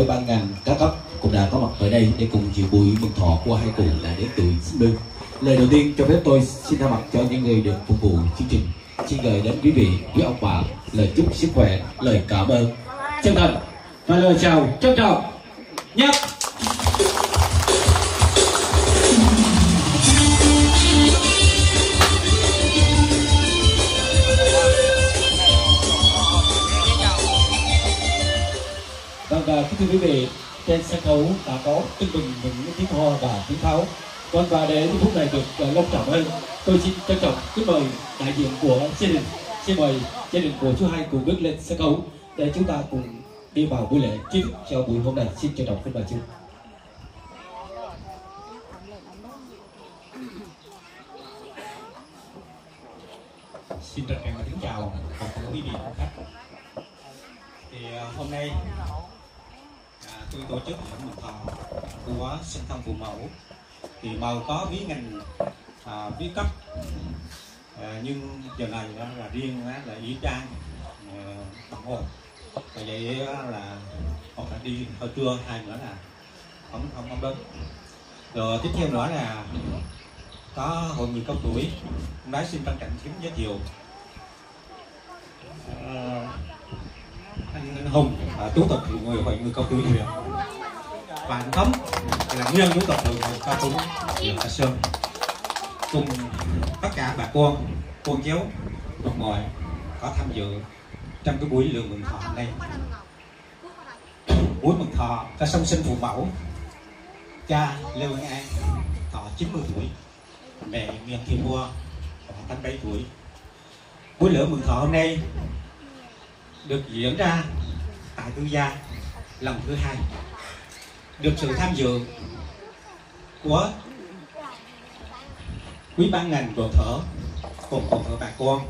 với ban ngành các cấp cũng đã có mặt ở đây để cùng dự buổi mừng thọ của hai cụ là đến từ Lương. Lời đầu tiên cho phép tôi xin thay mặt cho những người được phục vụ chương trình, xin gửi đến quý vị, quý ông bà lời chúc sức khỏe, lời cảm ơn chân thành và lời chào trân trọng nhất. Và kính thưa quý vị, trên sân khấu đã có tưng bừng những tiếng hò và tiếng pháo. Còn và để những phút này được long trọng hơn, tôi xin trân trọng kính mời đại diện của gia đình, xin mời gia đình của chú hai cùng bước lên sân khấu để chúng ta cùng đi vào buổi lễ chính thức cho buổi hôm nay. Xin trân trọng kính mời chú. Xin trân trọng kính chào quý vị khách. Thì hôm nay tôi tổ chức lễ mừng thọ của sinh thân phụ mẫu thì màu có ví ngành ví cấp, nhưng giờ này là riêng là y trang bằng hồn, và vậy là họ đã đi hồi trưa, hai nữa là không đến. Rồi tiếp theo nữa là có hội người cao tuổi cũng đã xin trân trọng kính giới thiệu anh Hùng Tú Tập Thị Người Hội Người Cao Tuổi huyện, và anh Thống là nguyên Tú Tập Thị Người Cao Tuổi huyện Ca Sương, cùng tất cả bà con cháu đồng ngoại có tham dự trong cái buổi lễ mừng thọ hôm nay. Buổi mừng thọ đã song sinh phụ mẫu, cha Lê Văn An thọ 90 tuổi, mẹ Nguyễn Thị Hoa thọ 87 tuổi. Buổi lễ mừng thọ hôm nay được diễn ra tại tư gia lần thứ hai, được sự tham dự của quý ban ngành đoàn thể cùng bà con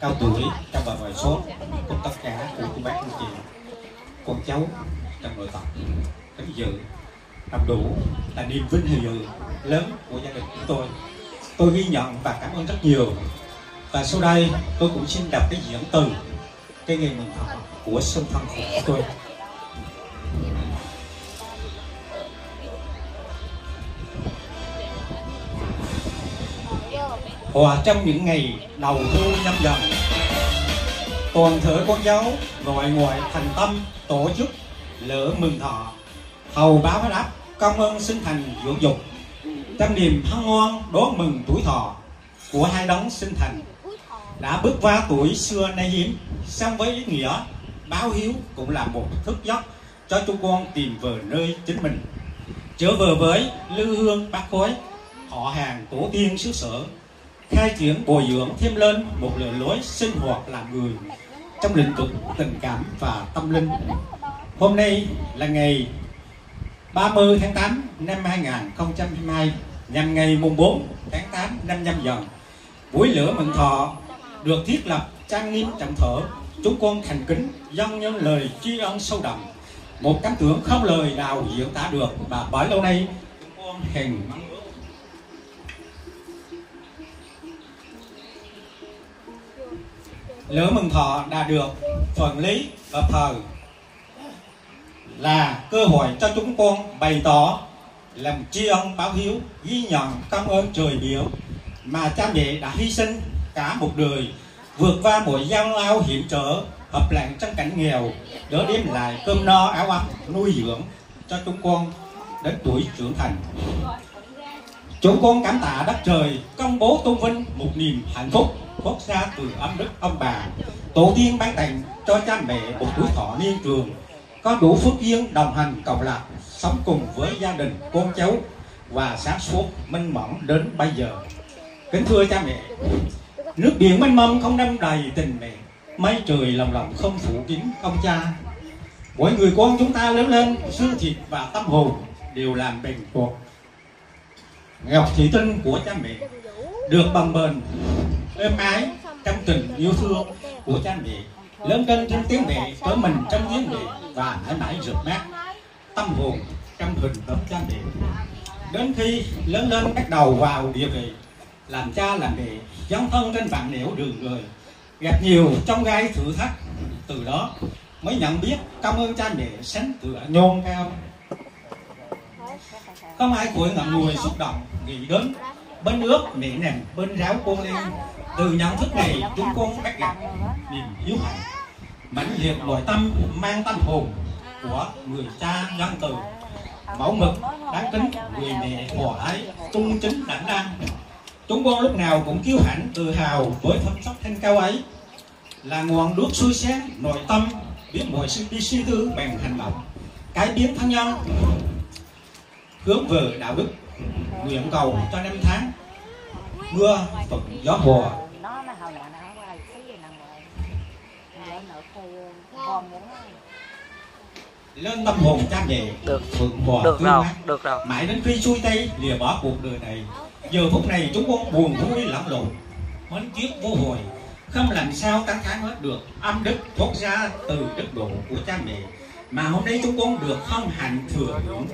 cao tuổi trong và ngoài số, cùng tất cả của cô bác cô chị con cháu trong nội tập đến dự làm đủ là niềm vinh dự lớn của gia đình chúng tôi. Tôi ghi nhận và cảm ơn rất nhiều, và sau đây tôi cũng xin đọc cái diễn từ cái ngày mừng thọ của sinh thân của chúng tôi. Hòa trong những ngày đầu thu năm Dần, toàn thể con cháu nội ngoại thành tâm tổ chức lễ mừng thọ, hầu báo đáp công ơn sinh thành dưỡng dục trong niềm hân hoan đón mừng tuổi thọ của hai đấng sinh thành đã bước qua tuổi xưa nay hiếm, song với ý nghĩa báo hiếu cũng là một thức giấc cho chúng con tìm về nơi chính mình, trở về với lư hương bác khối, họ hàng tổ tiên xứ sở, khai triển bồi dưỡng thêm lên một lề lối sinh hoạt làm người trong lĩnh vực tình cảm và tâm linh. Hôm nay là ngày 30 tháng 8 năm 2022 nhằm ngày mùng 4 tháng 8 năm Nhâm Dần. Buổi lễ mừng thọ được thiết lập trang nghiêm trọng thở, chúng con thành kính dâng những lời tri ân sâu đậm, một cảm tưởng không lời nào diễn tả được, và bởi lâu nay chúng con hằng mong ước. Lễ mừng thọ đã được phần lý và thờ là cơ hội cho chúng con bày tỏ lòng tri ân báo hiếu, ghi nhận cảm ơn trời biển mà cha mẹ đã hy sinh cả một đời, vượt qua mọi gian lao hiểm trở, hợp làng trong cảnh nghèo để đem lại cơm no áo ấm, nuôi dưỡng cho chúng con đến tuổi trưởng thành. Chúng con cảm tạ đất trời công bố tôn vinh một niềm hạnh phúc phát ra từ ấm đức ông bà tổ tiên ban tặng cho cha mẹ một tuổi thọ niên trường, có đủ phước duyên đồng hành cộng lạc, sống cùng với gia đình con cháu và sáng suốt minh mẫn đến bây giờ. Kính thưa cha mẹ, nước biển mênh mông không đâm đầy tình mẹ, mây trời lòng lòng không phủ kín ông cha. Mỗi người con chúng ta lớn lên, xương thịt và tâm hồn đều làm bền cuộc. Ngọc thủy tinh của cha mẹ được bằng bền, êm ái trong tình yêu thương của cha mẹ, lớn lên trong tiếng mẹ, trở mình trong tiếng mẹ và mãi mãi rực mát tâm hồn trong hình bóng cha mẹ. Đến khi lớn lên bắt đầu vào địa vị làm cha làm mẹ, dấn thân trên vạn nẻo đường đời, gặp nhiều chông gai thử thách, từ đó mới nhận biết cảm ơn cha để sánh tựa nhôn cao. Không ai cúi ngậm ngùi xúc động nghĩ đến bên nước mẹ nằm bên ráo con em. Từ nhận thức này chúng con bắt gặp niềm hiếu hạnh mãnh liệt nội tâm mang tâm hồn của người cha nhân từ, mẫu mực đáng kính, người mẹ hòa ái trung chính đảm đang. Chúng con lúc nào cũng kiêu hãnh tự hào với phẩm sắc thanh cao ấy, là nguồn nước sôi sáng nội tâm, biết mọi sự đi suy tư bằng hành động, cái biến thân nhân hướng về đạo đức. Nguyện cầu cho năm tháng mưa thuận gió hòa. Lên tâm hồn cha mẹ phượng hòa tươi mát, mãi đến khi xuôi tay lìa bỏ cuộc đời này. Giờ phút này chúng con buồn vui lẫn lộn, mến kiếp vô hồi, không làm sao tán thán hết được âm đức thoát ra từ đức độ của cha mẹ mà hôm nay chúng con được không hạnh thừa hưởng.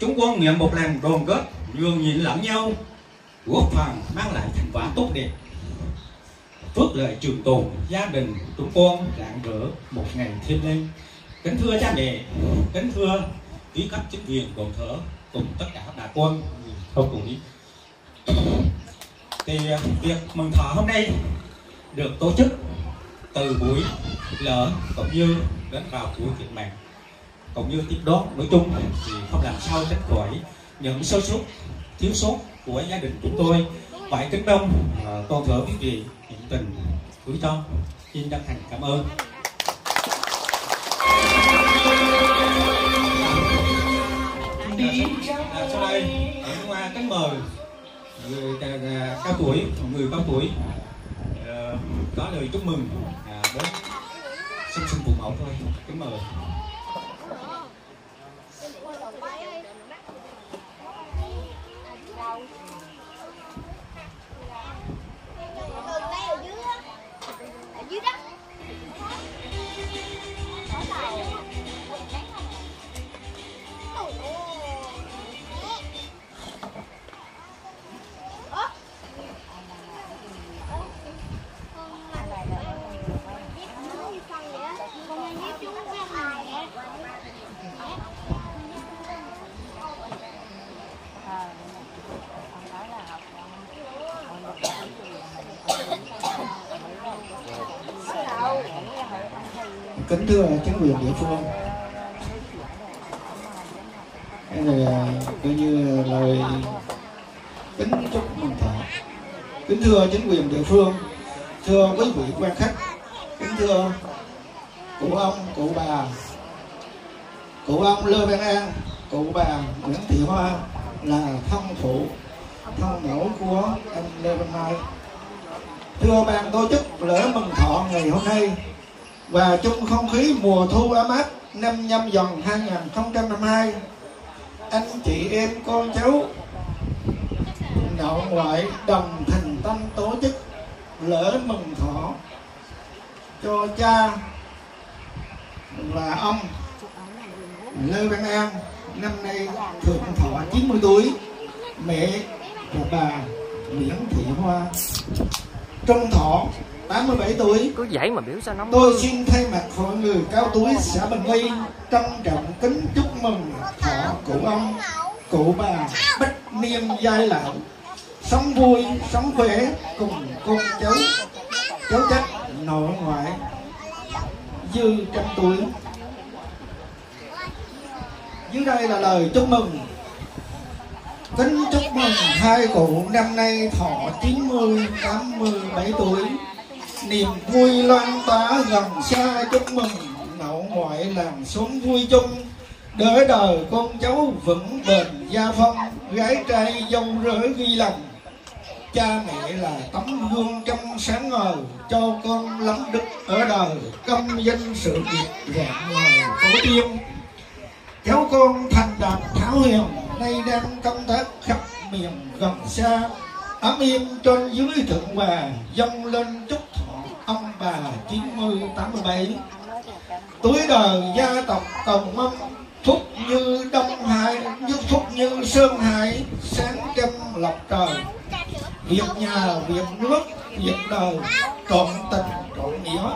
Chúng con nguyện một lần đoàn kết, nhường nhịn lẫn nhau, góp phần mang lại thành quả tốt đẹp, phước lợi trường tồn, gia đình chúng con rạng rỡ một ngày thêm lên. Kính thưa cha mẹ, kính thưa quý cấp chính quyền đoàn thể cùng tất cả bà con không cùng ý. Thì việc mừng thọ hôm nay được tổ chức từ buổi lễ cũng như đến vào buổi kiện mạng cũng như tiếp đón, nói chung thì không làm sao tránh khỏi những sơ suất thiếu sót của gia đình chúng tôi. Phải kính mong toàn thể quý vị nhiệt tình gửi cho xin chân thành cảm ơn. Sau đây qua kính mời người cao tuổi, có lời chúc mừng đến sinh phụ mẫu thôi. Kính mời. Kính thưa chính quyền địa phương, đây là coi như lời kính chúc mừng thọ. Kính thưa chính quyền địa phương, thưa quý vị quan khách, kính thưa cụ ông, cụ bà. Cụ ông Lê Văn An, cụ bà Nguyễn Thị Hoa là thân phụ, thân mẫu của anh Lê Văn Mai. Thưa ban tổ chức lễ mừng thọ ngày hôm nay và trong không khí mùa thu ấm áp năm Nhâm Dần 2022, anh chị em con cháu nội ngoại đồng thành tâm tổ chức lễ mừng thọ cho cha và ông Lê Văn An năm nay thượng thọ 90 tuổi, mẹ của bà Nguyễn Thị Hoa trong thọ 87 tuổi. Cứ vậy mà biểu sao nóng. Tôi xin thay mặt hội người cao tuổi xã Bình Mỹ trân trọng kính chúc mừng thọ cụ ông, cụ bà bách niên giai lão, sống vui, sống khỏe cùng con cháu, cháu chắc nội ngoại dư trăm tuổi. Dưới đây là lời chúc mừng. Kính chúc mừng hai cụ năm nay thọ 90, 87 tuổi, niềm vui loan tỏa gần xa. Chúc mừng nội ngoại làng xóm vui chung, để đời con cháu vững bền gia phong, gái trai dâu rể ghi lòng. Cha mẹ là tấm gương trong sáng ngời, cho con lắm đức ở đời, công danh sự nghiệp rạng ngời tổ tiên. Cháu con thành đạt thảo hiền, nay đang công tác khắp miền gần xa, ấm im trên dưới thượng bà, dâng lên chúc thọ ông bà 90-87. Tuổi đời gia tộc cầu mong phúc như Đông Hải, như phúc như Sơn Hải, sáng trăm lọc trời. Việc nhà, việc nước, việc đời, trọn tình, trọn nghĩa,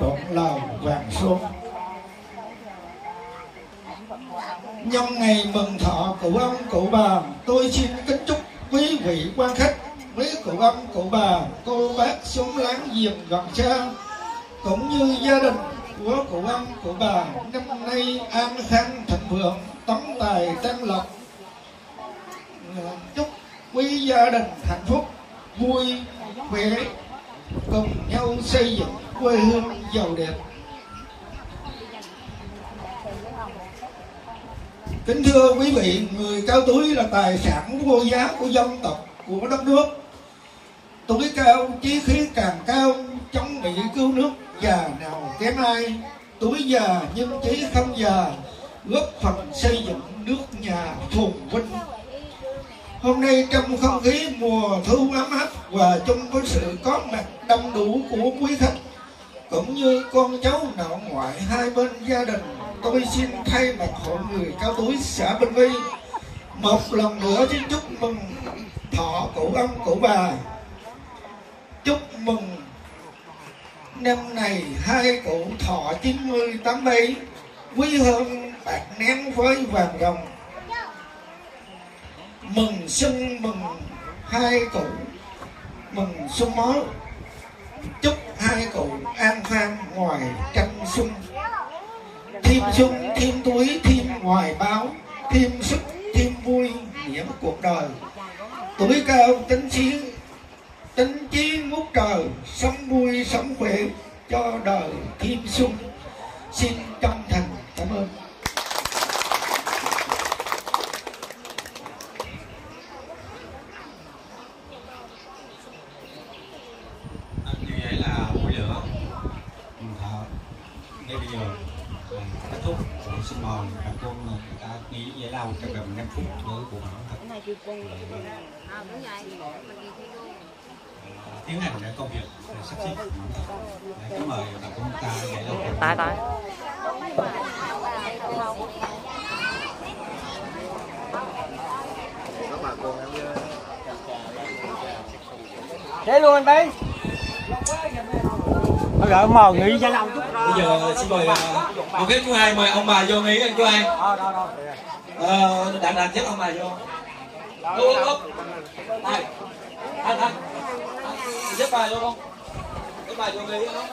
trọn lầu vàng son. Nhân ngày mừng thọ cụ ông cụ bà, tôi xin kính chúc quý vị quan khách, quý cụ ông cụ bà, cô bác sống láng giềng gần xa, cũng như gia đình của cụ ông cụ bà năm nay an khang thịnh vượng, tống tài tăng lộc. Chúc quý gia đình hạnh phúc, vui khỏe, cùng nhau xây dựng quê hương giàu đẹp. Kính thưa quý vị, người cao tuổi là tài sản vô giá của dân tộc, của đất nước. Tuổi cao, chí khí càng cao, chống bị cứu nước, già nào kém ai. Tuổi già nhưng chí không già, góp phần xây dựng nước nhà phồn vinh. Hôm nay trong không khí mùa thu ấm áp và chung với sự có mặt đông đủ của quý khách, cũng như con cháu nội ngoại hai bên gia đình, tôi xin thay mặt hội người cao tuổi xã Bình Vi một lần nữa xin chúc mừng thọ cụ ông cụ bà. Chúc mừng năm này hai cụ thọ 90-87, quý hơn bạc nén với vàng đồng. Mừng xuân mừng hai cụ, mừng xuân mới. Chúc hai cụ an khang ngoài trăm xuân, thêm túi, thêm hoài báo, thêm sức, thêm vui nghĩa cuộc đời. Tuổi cao tính chí ngút trời, sống vui sống khỏe cho đời thêm xuân. Xin chân thành cảm ơn. Trong gần 5 phút nữa của họ tiến hành để công việc sắp xếp. Để mời bà con ta để lâu tay tay thế luôn anh Bí. Rồi ông mò nghỉ giải lao chút. Bây giờ xin mời một cái chú hai, mời ông bà vô nghỉ anh chú hai. Đạn chết ông bà vô. Úp. Này. Anh. Giúp bà vô không? Giúp bà vô nghỉ không?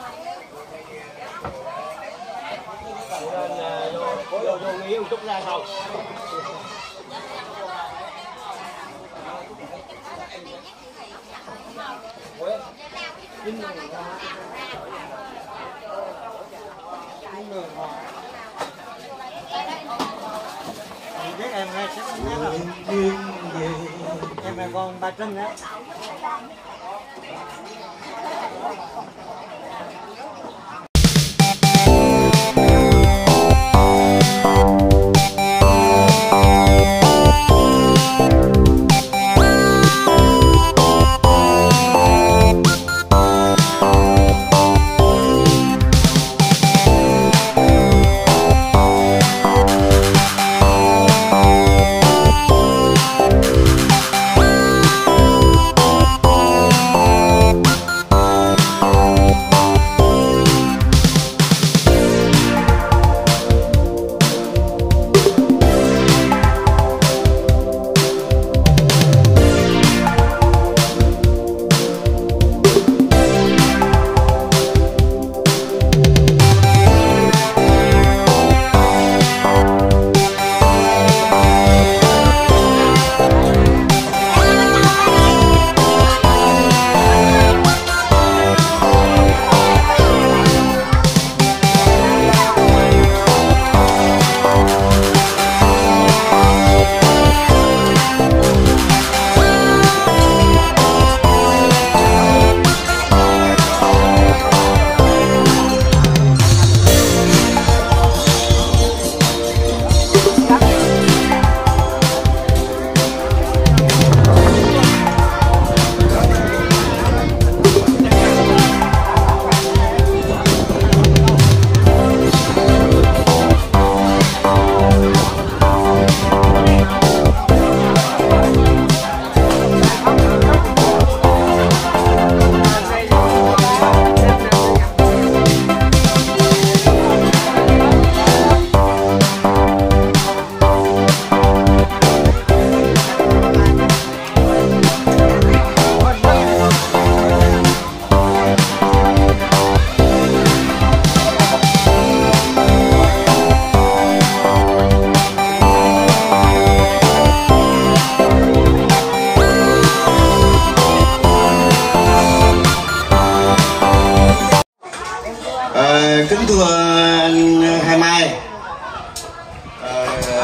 Vô nghỉ một chút ra thôi. Em nghe em là con ba Trinh á.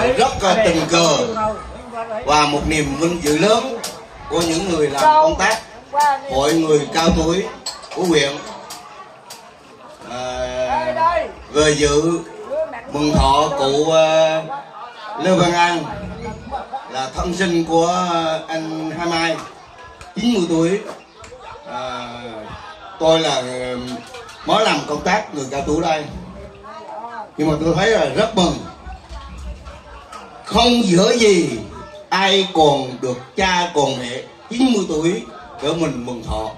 rất tình cờ và một niềm vinh dự lớn của những người làm công tác hội người cao tuổi của huyện về dự mừng thọ cụ Lê Văn An là thân sinh của anh Hai Mai 90 tuổi. Tôi là mới làm công tác người cao tuổi đây, nhưng mà tôi thấy là rất mừng. Không dở gì ai còn được cha còn mẹ 90 tuổi để mình mừng thọ.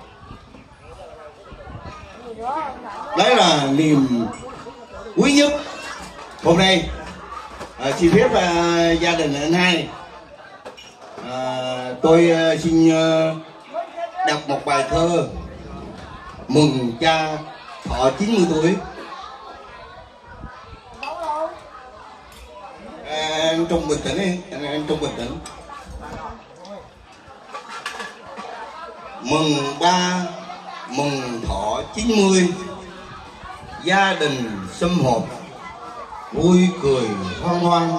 Đấy là niềm quý nhất. Hôm nay xin phép gia đình anh Hai, tôi xin đọc một bài thơ mừng cha thọ 90 tuổi. Anh Trung bình tĩnh đi, anh Trung bình tĩnh. Mừng ba, mừng thọ 90, gia đình sum họp vui cười hoan hoan.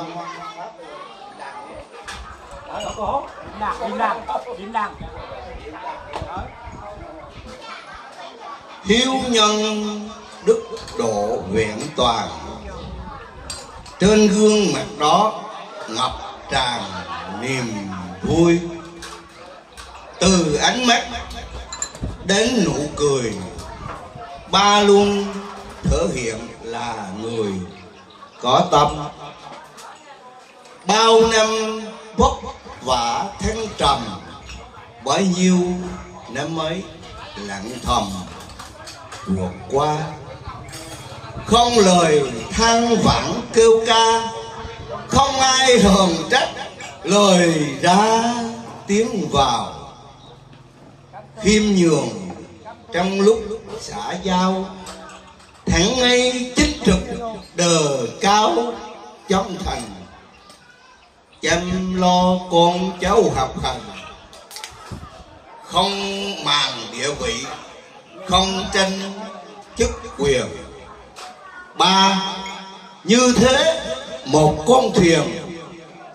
Hiếu nhân đức độ vẹn toàn, trên gương mặt đó ngập tràn niềm vui. Từ ánh mắt đến nụ cười, ba luôn thể hiện là người có tâm. Bao năm vất vả thăng trầm, bấy nhiêu năm ấy lặng thầm vượt qua. Không lời than vãn kêu ca, không ai hờn trách lời ra tiếng vào. Khiêm nhường trong lúc xã giao, thẳng ngay chính trực đờ cao trong thành. Chăm lo con cháu học hành, không màng địa vị, không tranh chức quyền. Ba như thế một con thuyền,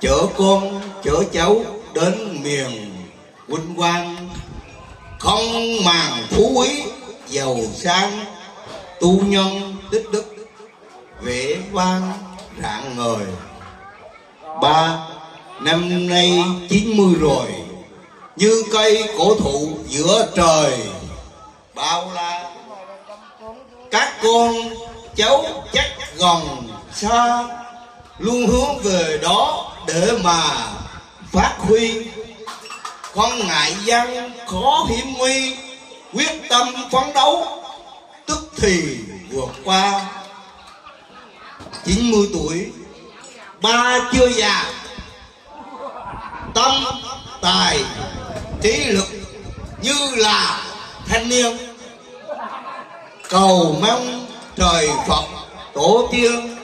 chở con chở cháu đến miền vinh quang. Không màng phú quý giàu sang, tu nhân tích đức vẻ vang rạng ngời. Ba năm nay 90 rồi, như cây cổ thụ giữa trời bao la. Các con cháu chắc gần xa, luôn hướng về đó để mà phát huy. Không ngại gian khó hiểm nguy, quyết tâm phấn đấu tức thì vượt qua. 90 tuổi ba chưa già, tâm tài trí lực như là thanh niên. Cầu mong trời Phật tổ tiên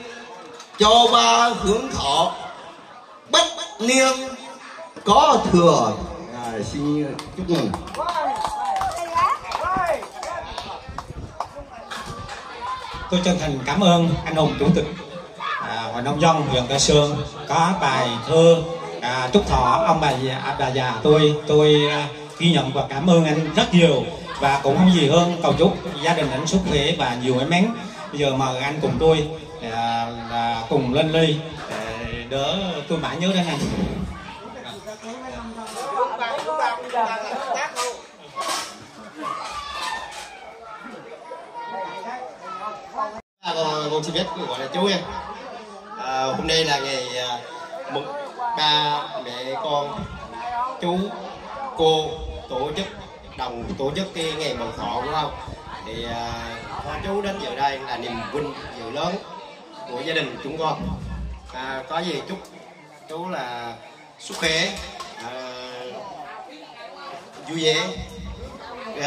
cho ba hưởng thọ bất niên có thừa. Xin chúc mừng. Tôi chân thành cảm ơn anh hùng chủ tịch Hội nông dân huyện Ca Sương có bài thơ chúc thọ ông bà già tôi. Tôi ghi nhận và cảm ơn anh rất nhiều, và cũng không gì hơn cầu chúc gia đình anh sức khỏe và nhiều may mắn. Bây giờ mời anh cùng tôi cùng lên ly đỡ tôi mãi nhớ đến anh. Con xin phép gọi là chú em. Hôm nay là ngày mừng ba mẹ con chú cô tổ chức đồng tổ chức cái ngày mừng thọ đúng không? Thì có chú đến giờ đây là niềm vinh dự lớn của gia đình chúng con. Có gì chúc chú là sức khỏe, vui vẻ,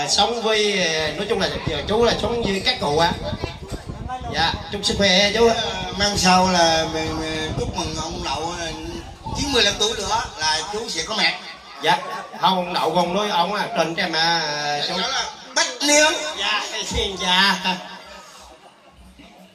sống với nói chung là chú là sống với các cụ á. Dạ, chúc sức khỏe chú. Mang sau là mình chúc mừng ông Đậu 95 tuổi nữa là chú sẽ có mặt. Dạ, không ông Đậu còn nói ông trên cái mà chú Bách Liêu. Dạ, dạ.